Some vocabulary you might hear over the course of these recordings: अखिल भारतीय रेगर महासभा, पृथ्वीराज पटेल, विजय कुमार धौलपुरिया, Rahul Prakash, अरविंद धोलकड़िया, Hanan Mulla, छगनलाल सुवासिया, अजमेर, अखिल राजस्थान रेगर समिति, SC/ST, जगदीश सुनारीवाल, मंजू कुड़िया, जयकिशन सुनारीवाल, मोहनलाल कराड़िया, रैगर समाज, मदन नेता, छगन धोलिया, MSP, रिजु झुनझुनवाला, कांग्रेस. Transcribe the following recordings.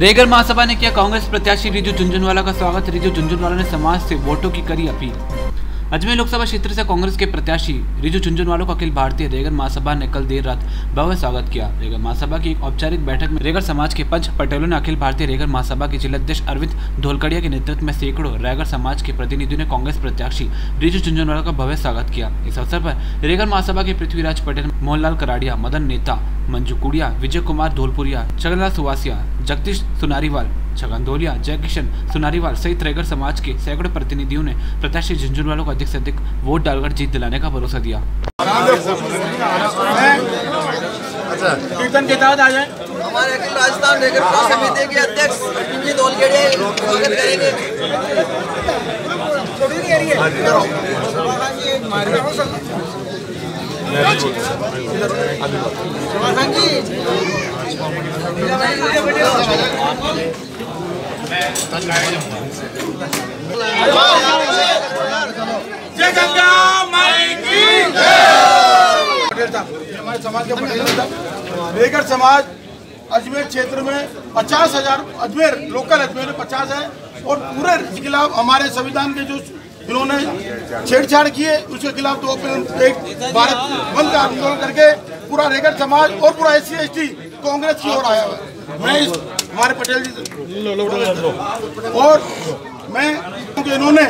रेगर महासभा ने किया कांग्रेस प्रत्याशी रिजु झुनझुनवाला का स्वागत। रिजु झुनझुनवाला ने समाज से वोटों की करी अपील। अजमेर लोकसभा क्षेत्र से कांग्रेस के प्रत्याशी रिजु झुनझुनवाला को अखिल भारतीय रेगर महासभा ने कल देर रात भव्य स्वागत किया। रेगर महासभा की एक औपचारिक बैठक में रेगर समाज के पंच पटेलों ने अखिल भारतीय रेगर महासभा के जिलाध्यक्ष अरविंद धोलकड़िया के नेतृत्व में सैकड़ों रेगर समाज के प्रतिनिधियों ने कांग्रेस प्रत्याशी रिजु झुनझुनवाला का भव्य स्वागत किया। इस अवसर पर रेगर महासभा के पृथ्वीराज पटेल, मोहनलाल कराड़िया, मदन नेता, मंजू कुड़िया, विजय कुमार धौलपुरिया, छगनलाल सुवासिया, जगदीश सुनारीवाल, छगन धोलिया, जयकिशन सुनारीवाल सहित रेगर समाज के सैकड़ों प्रतिनिधियों ने प्रत्याशी झुनझुनवाला को अधिक से अधिक वोट डालकर जीत दिलाने का भरोसा दिया। हमारे अखिल राजस्थान रेगर समिति के अध्यक्ष हमारे समाज के रेगर समाज अजमेर क्षेत्र में 50,000 अजमेर लोकल अजमेर में 50 है और पूरे के खिलाफ हमारे संविधान के जो जिन्होंने छेड़छाड़ किए उसके खिलाफ तो एक भारत बंद का आंदोलन करके पूरा रेगर समाज और पूरा SC/ST कांग्रेस की ओर आया हुआ। मैं हमारे पटेल जी और मैं इन्होंने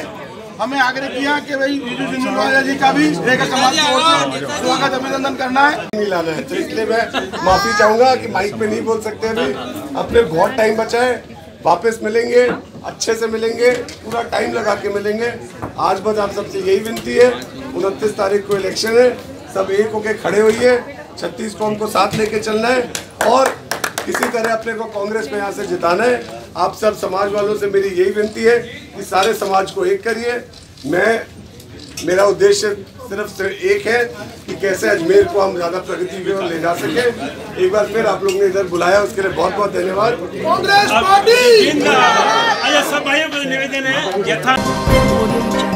हमें आग्रह किया कि भाई रिजु झुनझुनवाला जी का भी रेगर समाज की ओर से स्वागत अभिनंदन करना है। तो इसलिए मैं माफी चाहूंगा कि माइक में नहीं बोल सकते अभी, अपने बहुत टाइम बचा है, वापस मिलेंगे, अच्छे से मिलेंगे, पूरा टाइम लगा के मिलेंगे। आज बस आप सबसे यही विनती है, 29 तारीख को इलेक्शन है, सब एक होके खड़े होइए, 36 को हमको साथ लेके चलना है और किसी तरह अपने को कांग्रेस में यहाँ से जिताना है। आप सब समाज वालों से मेरी यही विनती है कि सारे समाज को एक करिए। मेरा उद्देश्य सिर्फ एक है कि कैसे अजमेर को हम ज़्यादा प्रगति की ओर ले जा सके। एक बार फिर आप लोग ने इधर बुलाया, उसके लिए बहुत बहुत धन्यवाद। कांग्रेस पार्टी जिंदाबाद। सब भाइयों को निवेदन है।